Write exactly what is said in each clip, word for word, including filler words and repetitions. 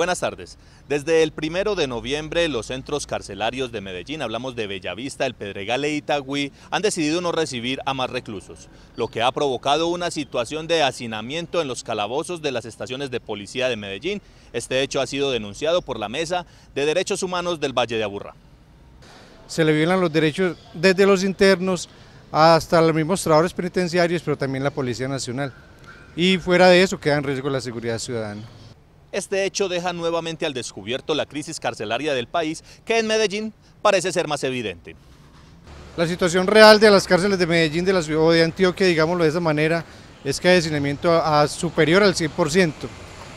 Buenas tardes. Desde el primero de noviembre, los centros carcelarios de Medellín, hablamos de Bellavista, El Pedregal e Itagüí, han decidido no recibir a más reclusos, lo que ha provocado una situación de hacinamiento en los calabozos de las estaciones de policía de Medellín. Este hecho ha sido denunciado por la Mesa de Derechos Humanos del Valle de Aburra. Se le violan los derechos desde los internos hasta los mismos trabajadores penitenciarios, pero también la Policía Nacional. Y fuera de eso queda en riesgo la seguridad ciudadana. Este hecho deja nuevamente al descubierto la crisis carcelaria del país, que en Medellín parece ser más evidente. La situación real de las cárceles de Medellín de la ciudad, o de Antioquia, digámoslo de esa manera, es que hay hacinamiento a, a superior al cien por ciento.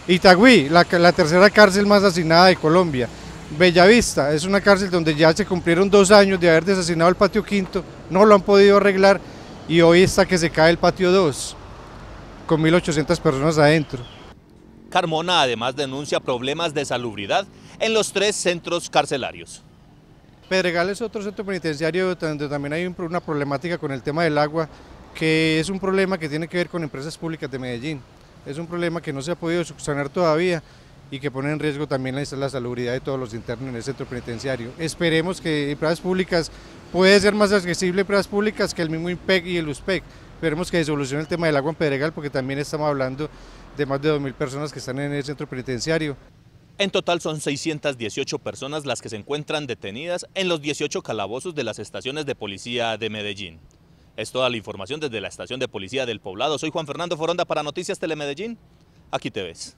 Itagüí, la, la tercera cárcel más hacinada de Colombia. Bellavista, es una cárcel donde ya se cumplieron dos años de haber deshacinado el patio quinto, no lo han podido arreglar y hoy está que se cae el patio dos, con mil ochocientas personas adentro. Carmona además denuncia problemas de salubridad en los tres centros carcelarios. Pedregal es otro centro penitenciario donde también hay una problemática con el tema del agua, que es un problema que tiene que ver con empresas públicas de Medellín. Es un problema que no se ha podido subsanar todavía y que pone en riesgo también la, la salubridad de todos los internos en el centro penitenciario. Esperemos que empresas públicas, puede ser más accesible empresas públicas que el mismo INPEC y el USPEC. Esperemos que se solucione el tema del agua en Pedregal, porque también estamos hablando de más de dos mil personas que están en el centro penitenciario. En total son seiscientas dieciocho personas las que se encuentran detenidas en los dieciocho calabozos de las estaciones de policía de Medellín. Es toda la información desde la estación de policía del Poblado. Soy Juan Fernando Foronda para Noticias Telemedellín. Aquí te ves.